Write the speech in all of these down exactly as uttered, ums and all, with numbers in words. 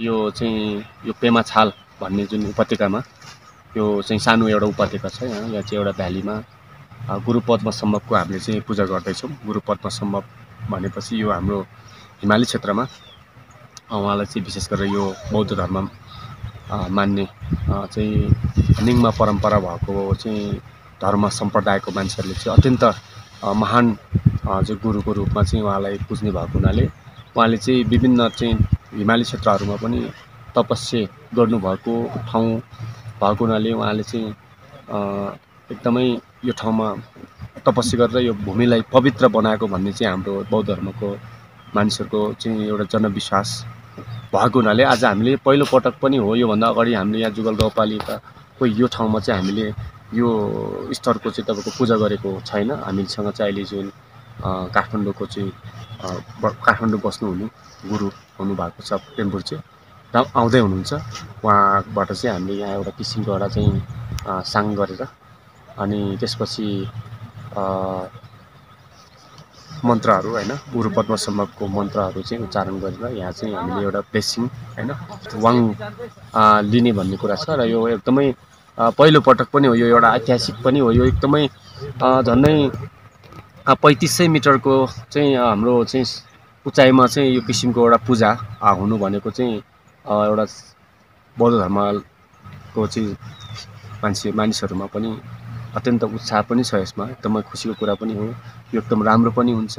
यो चाहिँ यो पेमाछाल भन्ने जुन उपत्यकामा यो चाहिँ सानो एउटा उपत्यका छ। यहाँ यहाँ चाहिँ एउटा भ्यालीमा गुरुपद्म सम्भवको हामीले चाहिँ पूजा गर्दै छौं। गुरुपद्म सम्भव भनेपछि यो हाम्रो हिमाली क्षेत्रमा उहाँलाई चाहिँ विशेष गरेर यो बौद्ध धर्म मान्ने चाहिँ निङ्मा परम्परा भएको चाहिँ धर्म सम्प्रदायको मान्छेहरूले चाहिँ अत्यन्त महान चाहिँ गुरुको रूपमा चाहिँ उहाँलाई पूज्ने भएको हुनाले उहाँले चाहिँ विभिन्न चाहिँ हिमाली क्षेत्रहरुमा पनि तपस्या गर्नु भएको ठाउँ भएकोनाले उहाँले चाहिँ एकदमै यो ठाउँमा तपस्या गरेर यो भूमिलाई पवित्र बनाएको भन्ने चाहिँ हाम्रो बौद्ध धर्मको मानिसहरुको चाहिँ एउटा जनविश्वास भएकोनाले आज हामीले पहिलो पटक पनि हो। यो भन्दा अगाडि हामीले यहाँ जुगल गाउँपालिकाको यो ठाउँमा चाहिँ हामीले यो स्तरको चाहिँ तपाईको पूजा गरेको छैन। हामीसँग चाहिँ अहिले जुन काठमाडौँको चाहिँ काठमाडौँ बस्नुहुने गुरु हुनु भएको छ टेम्पुर चाहिँ र आउँदै हुनुहुन्छ, उहाँबाट चाहिँ हामीले यहाँ एउटा किसिमको एउटा चाहिँ साङ गरेर अनि त्यसपछि मन्त्रहरू हैन गुरुपद्म सम्भवको मन्त्रहरू चाहिँ उच्चारण गरेर यहाँ चाहिँ हामीले एउटा ब्लेसिङ हैन वाङ लिने भन्ने कुरा छ। र यो एकदमै पहिलो पटक पनि हो, यो एउटा ऐतिहासिक पनि हो। यो एकदमै झन्नै पैंतीस सौ मीटर को हाम्रो उचाइमा चाहिँ यो किसिमको एउटा पूजा हुनु भनेको चाहिँ एउटा बौद्ध धर्मको चाहिँ मान्छे मानिसहरुमा पनि अत्यन्त उत्साह पनि छ। यसमा एकदमै खुसीको कुरा पनि हो, यो एकदम राम्रो पनि हुन्छ।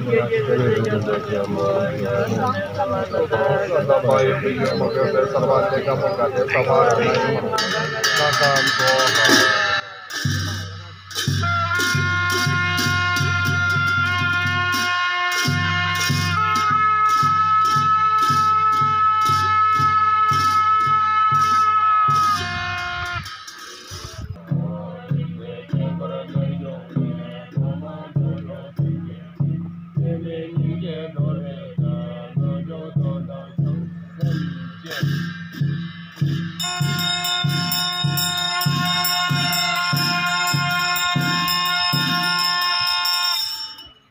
का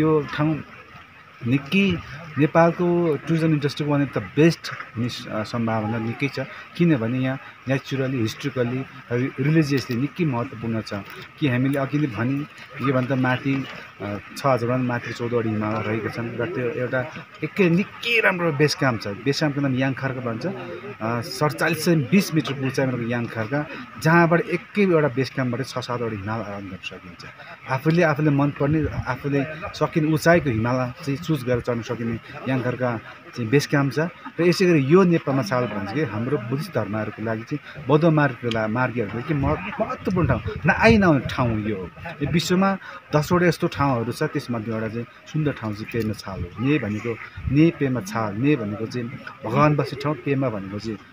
यो ठाउँ निकै नेपालको टुरिज्म इन्डस्ट्रीको वान अफ द बेस्ट सम्भावना निकै छ किनभने यहाँ नेचुरली हिस्ट्रिकली रिलिजियसली निकै महत्त्वपूर्ण छ कि हामीले अघिले भने योभन्दा माथि छ हजारभन्दा माथि चौध अडी हिमाल रहेका छन् र त्यो एउटा एकै निकै राम्रो बेस क्याम्प छ। बेस क्याम्पको नाम याङखार्का भन्छ। सडचालिस सय बिस मिटर उचाइमा याङखार्का जहाँबाट एकै एउटा बेस क्याम्पबाट छ सात अडी हिमाल आराम गर्न सकिन्छ। आफूले आफूले मनपर्ने आफूले सकिने उचाइको हिमाल चाहिँ चुज गरेर चढ्न सकिने याङखार्का चाहिँ बेस क्याम्प छ। र यसै गरी यो ने-पेमाछाल भन्छ कि हाम्रो बुद्धिस्ट धर्महरूको लागि चाहिँ बौद्ध मार्गलाई मार्गीहरूको लागि महत्त्वपूर्ण ठाउँ नआइ नआउने ठाउँ यो हो। यो विश्वमा दसवटा यस्तो ठाउँहरू छ त्यसमध्ये एउटा चाहिँ सुन्दर ठाउँ चाहिँ पेमाछाल हो। ने भनेको ने-पेमाछाल ने भनेको चाहिँ भगवान् बस्ने ठाउँ, पेमा भनेको चाहिँ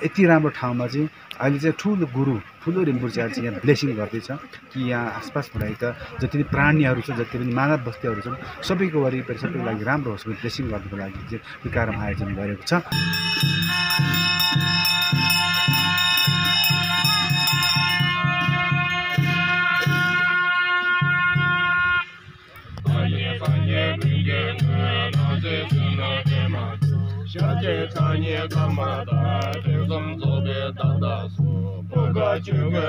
यति राम्रो ठाउँमा चाहिँ अहिले चाहिँ ठुलो गुरु ठुलो रिम्बुर्जीहरू चाहिँ यहाँ ब्लेसिङ गर्दैछ कि यहाँ आसपासमा रहेका जति पनि प्राणीहरू छन् जति पनि मानव बस्तीहरू छन् सबैको वरिपरि सबैको लागि राम्रो होस् भनेर ब्लेसिङ गर्नुको लागि चाहिँ यो कार्यक्रम आयोजन गरेको छ। Shajekanye gamada, dezum zobe dada su. Boga chuge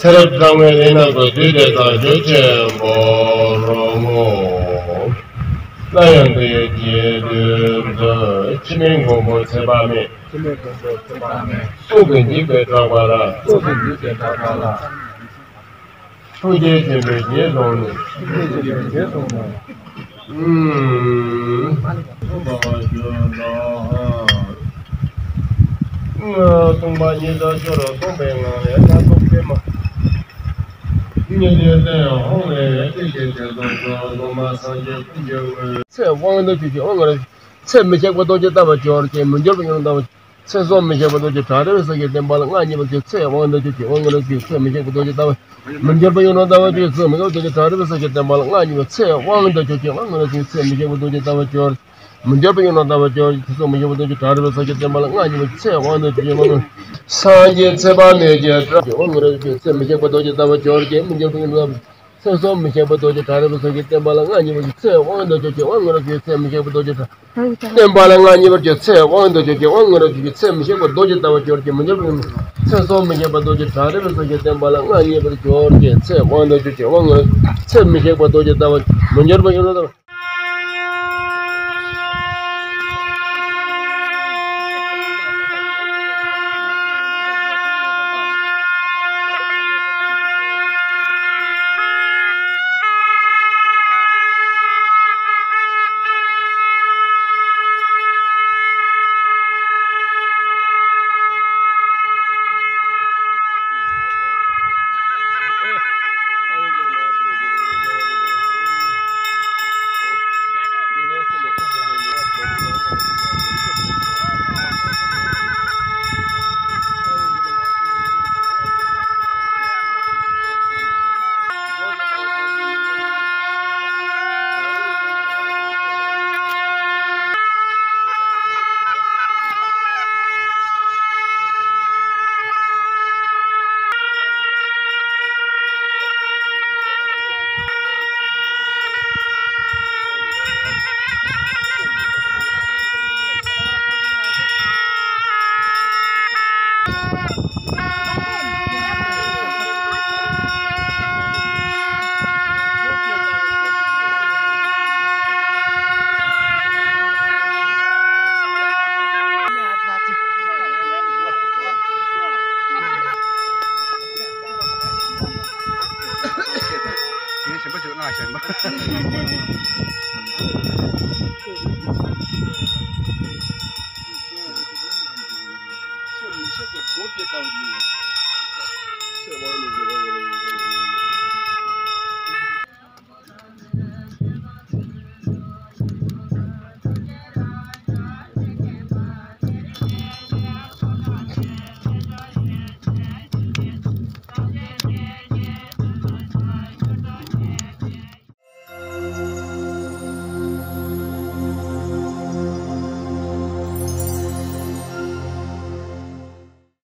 Terap dame lena bozide dajece boromo, dayandı yedirde, çimen gomo sebame, sugendi bedavara, suje cebeci donu. Hmm. 동반이 더 주로 동백원에 다속되마 인연이었어요. 오늘 일제제도서 로마상제 풍경을 새 왕도 주지 오늘 새 미제고도 줬다고 저렇게 문제를 연다고 새 소미제고도 줬다면서 그랬던 말은 아니면서 새 왕도 주지 오늘 새 미제고도 줬다고 문제를 연다고 줬어 문제도 줬다면서 그랬던 말은 아니면서 새 왕도 주지 오늘 새 미제고도 줬다고 저 문제병이 난다고 계속 문제병이 다르게 사겠다 말은 아니고 세원의 비용은 사제 세반에게 오늘의 세미제보다 더 저렇게 문제병이 난다 세소 문제보다 다르게 사겠다 말은 아니고 세원의 저게 오늘의 세미제보다 더 담발은 아니고 세원의 저게 오늘의 세미제보다 더 저렇게 문제병이 세소 문제보다 다르게 사겠다 말은 아니고 저렇게 세원의 저게 오늘의 세미제보다 더 문제병이 난다